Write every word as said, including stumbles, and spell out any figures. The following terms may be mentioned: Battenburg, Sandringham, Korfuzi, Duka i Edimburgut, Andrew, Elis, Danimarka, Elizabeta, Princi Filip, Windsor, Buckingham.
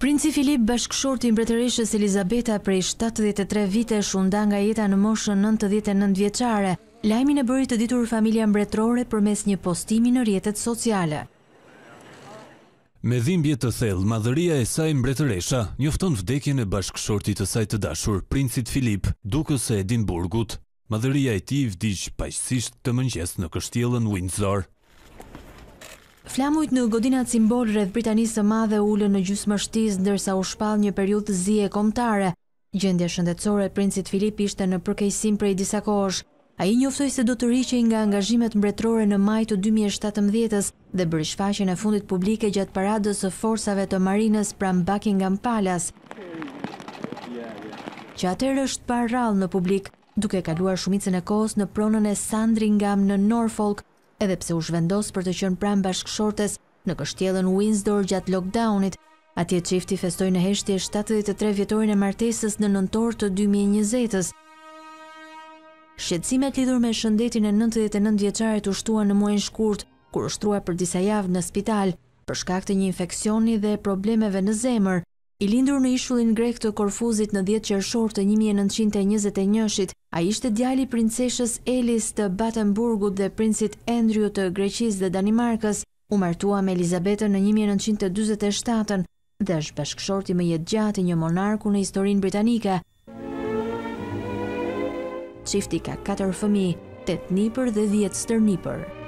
Princi Filip, bashkëshorti i mbretëreshës Elizabeta prej shtatëdhjetë e tre vite, shunda nga jeta në moshën nëntëdhjetë e nëntë vjeçare. Lajmin e bëri të ditur familja mbretërore përmes një postimi në rrjetet sociale. Me dhimbje të thellë, madhëria e saj mbretëresha njofton vdekjen e bashkëshortit të saj të dashur, Princit Filip, dukës së Edimburgut. Madhëria e tij vdiq paqësisht të mëngjes në kështjellën Windsor. Flamujt në godinat simbol rreth Britanisë së Madhe ulën në gjysmë shtis, ndërsa u shpall një periudhë zije kombëtare. Gjendja shëndetësore e Princit Filip ishte në përkeqësim prej disa kohësh. Ai njoftoi se do të riqej nga angazhimet mbretërore në maj të dy mijë e shtatëmbëdhjetës dhe bëri shfaqjen e fundit publike gjatë paradës së forcave të marinës pranë Buckingham Palace, që atëherë është parë rrallë në publik, duke kaluar shumicën e kohës në pronën e Sandringham në Norfolk, edhe pse u zhvendos për të qenë pranë bashkëshortes në kështjellën Windsor gjatë lockdownit. Atje çifti festoi në heshtje shtatëdhjetë e tre vjetorin e martesës në nëntor të dy mijë e njëzet. Shqetësimet lidhur me shëndetin e nëntëdhjetë e nëntë vjeçarit u shtuan në muajin shkurt, kur u shtrua për disa javë në spital për shkak të një infeksioni dhe problemeve në zemër. I lindur në ishullin grek të Korfuzit në dhjetë qershor të një mijë e nëntëqind e njëzet e njëtit, ai ishte djali i princeshës Elis të Battenburgut dhe princit Andrew të Greqisë dhe Danimarkës. U martua me Elizabetën në një mijë e nëntëqind e dyzet e shtatën dhe është bashkëshorti më i jetëgjatë i një monarku në historinë britanike. Çifti ka katër fëmijë, tetë nipër dhe dhjetë stërnipër.